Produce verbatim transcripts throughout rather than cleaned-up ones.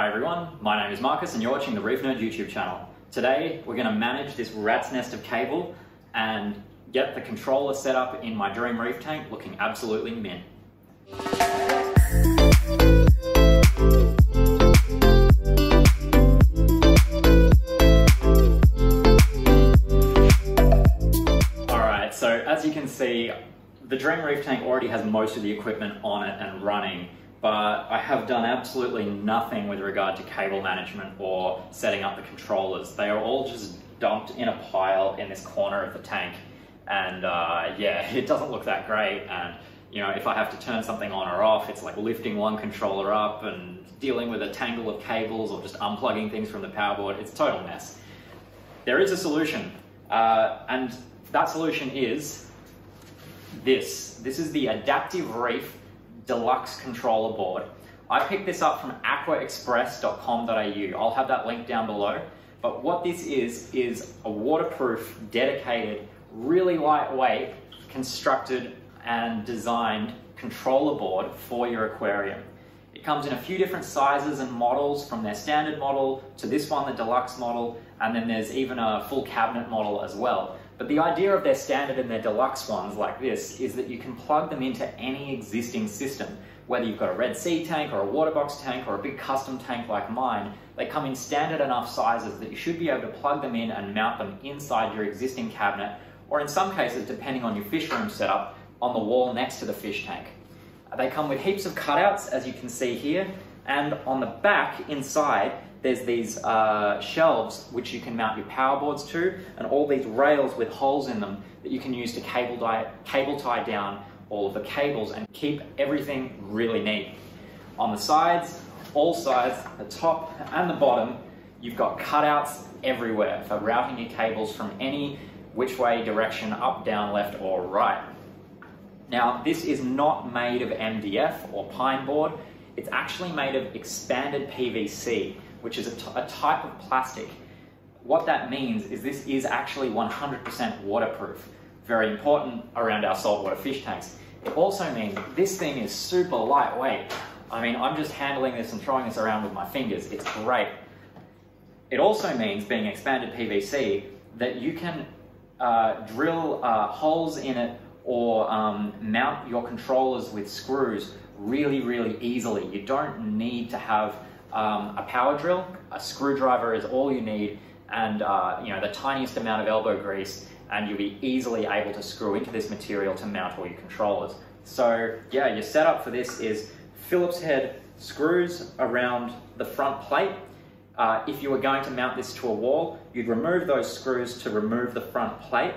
Hi everyone, my name is Marcus and you're watching the Reef Nerd YouTube channel. Today we're going to manage this rat's nest of cable and get the controller set up in my Dream Reef Tank looking absolutely mint. Alright, so as you can see, the Dream Reef Tank already has most of the equipment on it and running. But I have done absolutely nothing with regard to cable management or setting up the controllers. They are all just dumped in a pile in this corner of the tank. And uh, yeah, it doesn't look that great. And you know, if I have to turn something on or off, it's like lifting one controller up and dealing with a tangle of cables or just unplugging things from the power board. It's a total mess. There is a solution. Uh, and that solution is this. This is the Adaptive Reef Deluxe Controller Board. I picked this up from aqua express dot com dot A U. I'll have that link down below. But what this is, is a waterproof, dedicated, really lightweight, constructed and designed controller board for your aquarium. It comes in a few different sizes and models, from their standard model to this one, the deluxe model, and then there's even a full cabinet model as well. But the idea of their standard and their deluxe ones like this is that you can plug them into any existing system. Whether you've got a Red Sea tank or a Water Box tank or a big custom tank like mine, they come in standard enough sizes that you should be able to plug them in and mount them inside your existing cabinet, or in some cases, depending on your fish room setup, on the wall next to the fish tank. They come with heaps of cutouts, as you can see here, and on the back inside, there's these uh, shelves which you can mount your power boards to, and all these rails with holes in them that you can use to cable, di cable tie down all of the cables and keep everything really neat. On the sides, all sides, the top and the bottom, you've got cutouts everywhere for routing your cables from any which way direction, up, down, left or right. Now, this is not made of M D F or pine board. It's actually made of expanded P V C, which is a, t a type of plastic. What that means is this is actually one hundred percent waterproof. Very important around our saltwater fish tanks. It also means this thing is super lightweight. I mean, I'm just handling this and throwing this around with my fingers. It's great. It also means, being expanded P V C, that you can uh, drill uh, holes in it or um, mount your controllers with screws really, really easily. You don't need to have Um, a power drill, a screwdriver is all you need, and uh, you know, the tiniest amount of elbow grease, and you'll be easily able to screw into this material to mount all your controllers. So yeah, your setup for this is Phillips head screws around the front plate. Uh, if you were going to mount this to a wall, you'd remove those screws to remove the front plate,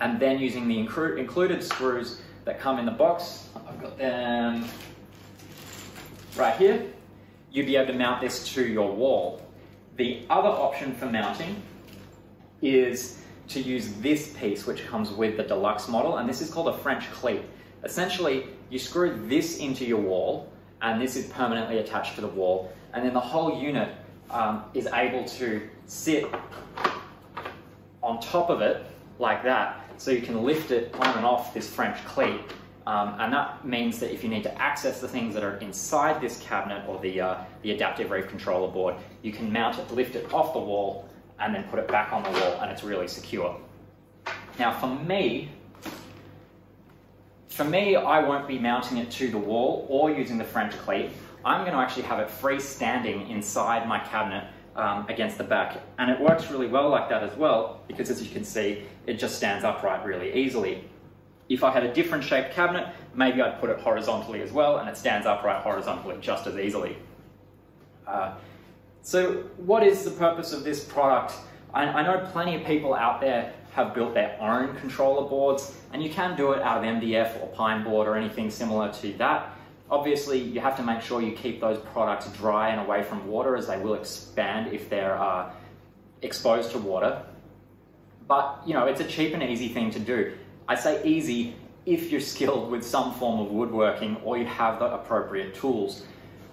and then using the inclu- included screws that come in the box, I've got them right here, you'd be able to mount this to your wall. The other option for mounting is to use this piece, which comes with the deluxe model, and this is called a French cleat. Essentially, you screw this into your wall, and this is permanently attached to the wall, and then the whole unit um, is able to sit on top of it like that, so you can lift it on and off this French cleat. Um, and that means that if you need to access the things that are inside this cabinet or the, uh, the Adaptive Reef Controller Board, you can mount it, lift it off the wall, and then put it back on the wall, and it's really secure. Now for me, for me, I won't be mounting it to the wall or using the French cleat. I'm going to actually have it freestanding inside my cabinet um, against the back. And it works really well like that as well, because as you can see, it just stands upright really easily. If I had a different shaped cabinet, maybe I'd put it horizontally as well, and it stands upright horizontally just as easily. Uh, so what is the purpose of this product? I, I know plenty of people out there have built their own controller boards, and you can do it out of M D F or pine board or anything similar to that. Obviously, you have to make sure you keep those products dry and away from water, as they will expand if they're uh, exposed to water. But you know, it's a cheap and easy thing to do. I say easy if you're skilled with some form of woodworking or you have the appropriate tools.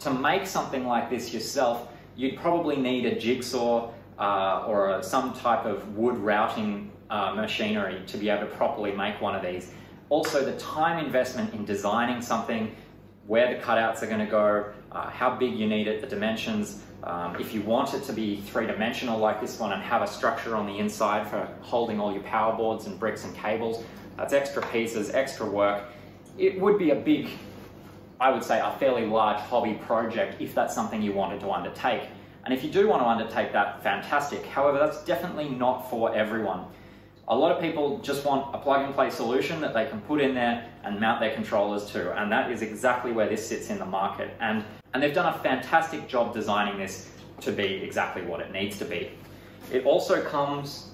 To make something like this yourself, you'd probably need a jigsaw uh, or a, some type of wood routing uh, machinery to be able to properly make one of these. Also, the time investment in designing something, where the cutouts are going to go, uh, how big you need it, the dimensions. Um, if you want it to be three-dimensional like this one and have a structure on the inside for holding all your power boards and bricks and cables, that's extra pieces, extra work. It would be a big, I would say, a fairly large hobby project if that's something you wanted to undertake. And if you do want to undertake that, fantastic. However, that's definitely not for everyone. A lot of people just want a plug-and-play solution that they can put in there and mount their controllers to, and that is exactly where this sits in the market. And, and they've done a fantastic job designing this to be exactly what it needs to be. It also comes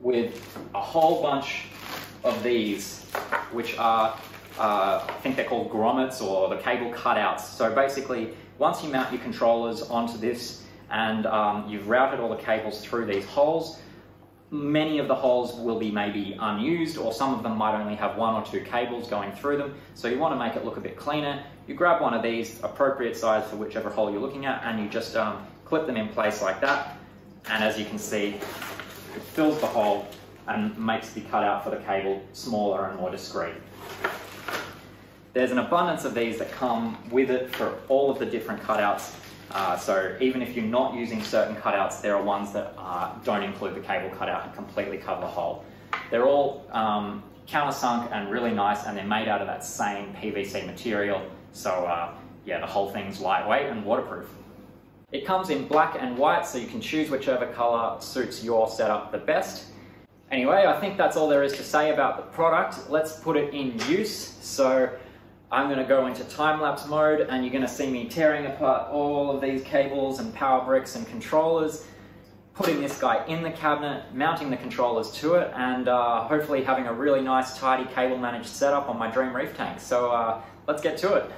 with a whole bunch of these, which are, uh, I think they're called grommets or the cable cutouts. So basically, once you mount your controllers onto this and um, you've routed all the cables through these holes, many of the holes will be maybe unused, or some of them might only have one or two cables going through them. So you want to make it look a bit cleaner. You grab one of these, appropriate size for whichever hole you're looking at, and you just um, clip them in place like that. And as you can see, it fills the hole and makes the cutout for the cable smaller and more discreet. There's an abundance of these that come with it for all of the different cutouts. Uh, so even if you're not using certain cutouts, there are ones that uh, don't include the cable cutout and completely cover the hole. They're all um, countersunk and really nice, and they're made out of that same P V C material. So uh, yeah, the whole thing's lightweight and waterproof. It comes in black and white, so you can choose whichever color suits your setup the best. Anyway, I think that's all there is to say about the product. Let's put it in use. So I'm going to go into time-lapse mode, and you're going to see me tearing apart all of these cables and power bricks and controllers, putting this guy in the cabinet, mounting the controllers to it, and uh, hopefully having a really nice, tidy, cable-managed setup on my Dream Reef Tank. So uh, let's get to it.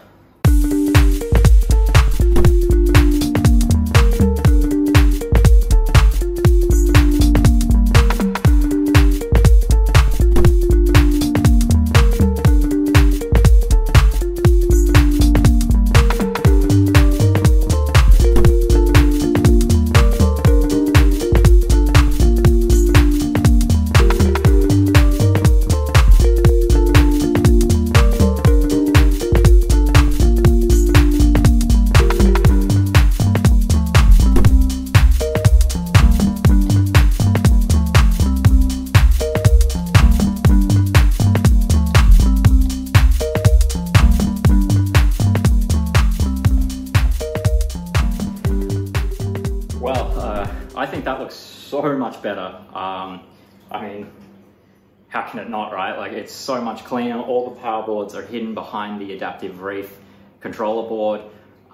So much better. Um, I mean, how can it not, right? Like, it's so much cleaner. All the power boards are hidden behind the Adaptive Reef Controller Board.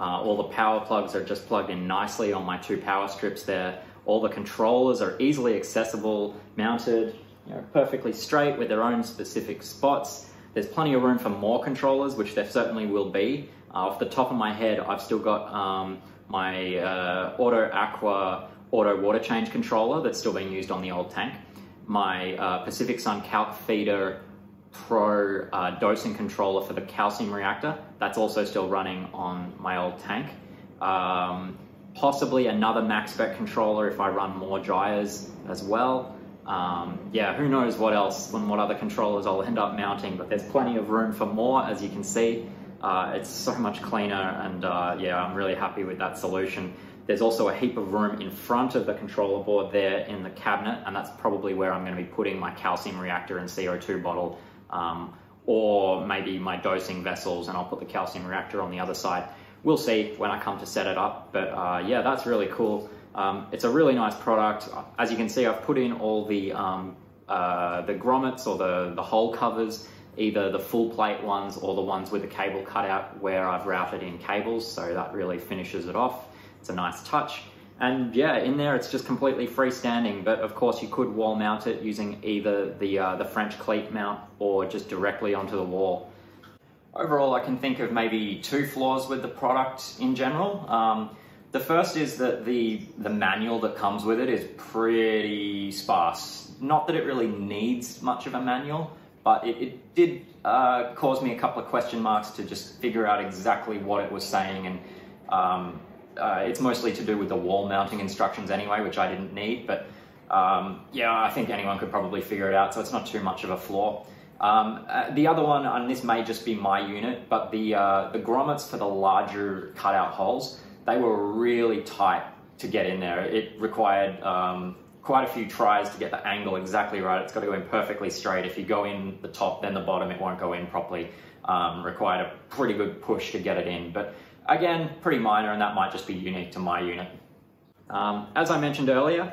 Uh, all the power plugs are just plugged in nicely on my two power strips there. All the controllers are easily accessible, mounted, you know, perfectly straight with their own specific spots. There's plenty of room for more controllers, which there certainly will be. Uh, off the top of my head, I've still got um, my uh, Auto Aqua Auto water change controller that's still being used on the old tank, my uh, Pacific Sun Calc Feeder Pro uh, dosing controller for the calcium reactor, that's also still running on my old tank, um, possibly another Max-Spec controller if I run more gyres as well. Um, yeah, who knows what else and what other controllers I'll end up mounting, but there's plenty of room for more, as you can see. Uh, it's so much cleaner, and uh, yeah, I'm really happy with that solution. There's also a heap of room in front of the controller board there in the cabinet, and that's probably where I'm going to be putting my calcium reactor and C O two bottle, um, or maybe my dosing vessels, and I'll put the calcium reactor on the other side. We'll see when I come to set it up, but uh, yeah, that's really cool. Um, it's a really nice product. As you can see, I've put in all the, um, uh, the grommets or the, the hole covers, either the full plate ones or the ones with the cable cutout where I've routed in cables, so that really finishes it off. It's a nice touch, and yeah, in there it's just completely freestanding, but of course you could wall mount it using either the uh, the French cleat mount or just directly onto the wall. Overall, I can think of maybe two flaws with the product in general. Um, the first is that the the manual that comes with it is pretty sparse. Not that it really needs much of a manual, but it, it did uh, cause me a couple of question marks to just figure out exactly what it was saying, and um, Uh, it's mostly to do with the wall mounting instructions anyway, which I didn't need, but um, yeah, I think anyone could probably figure it out, so it's not too much of a flaw. Um, uh, the other one, and this may just be my unit, but the, uh, the grommets for the larger cutout holes, they were really tight to get in there. It required um, quite a few tries to get the angle exactly right. It's got to go in perfectly straight. If you go in the top, then the bottom, it won't go in properly. Um, required a pretty good push to get it in. But again, pretty minor, and that might just be unique to my unit. Um, as I mentioned earlier,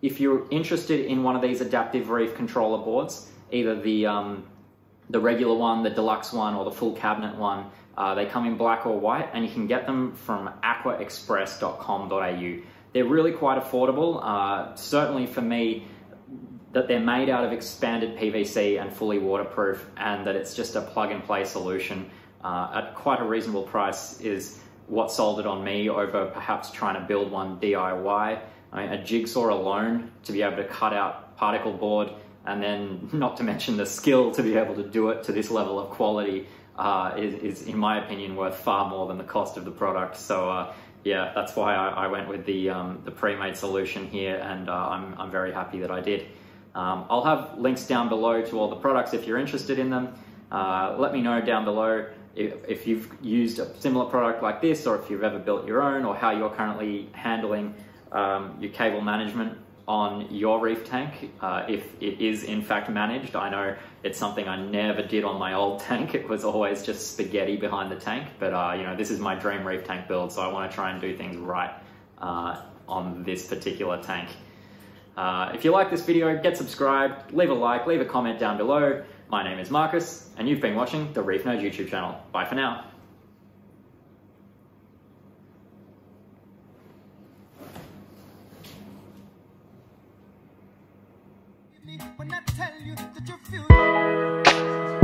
if you're interested in one of these Adaptive Reef Controller Boards, either the, um, the regular one, the deluxe one, or the full cabinet one, uh, they come in black or white, and you can get them from aqua express dot com dot A U. They're really quite affordable, uh, certainly for me, that they're made out of expanded P V C and fully waterproof, and that it's just a plug-and-play solution uh, at quite a reasonable price is what sold it on me over perhaps trying to build one D I Y. I mean, a jigsaw alone to be able to cut out particle board, and then not to mention the skill to be able to do it to this level of quality uh, is, is, in my opinion, worth far more than the cost of the product. So uh, yeah, that's why I, I went with the, um, the pre-made solution here, and uh, I'm, I'm very happy that I did. Um, I'll have links down below to all the products if you're interested in them. Uh, let me know down below if, if you've used a similar product like this, or if you've ever built your own, or how you're currently handling um, your cable management on your reef tank, uh, if it is in fact managed. I know it's something I never did on my old tank. It was always just spaghetti behind the tank, but uh, you know, this is my dream reef tank build, so I want to try and do things right uh, on this particular tank. Uh, if you like this video, get subscribed, leave a like, leave a comment down below. My name is Marcus, and you've been watching the Reef Nerd YouTube channel. Bye for now. When I tell you that you feel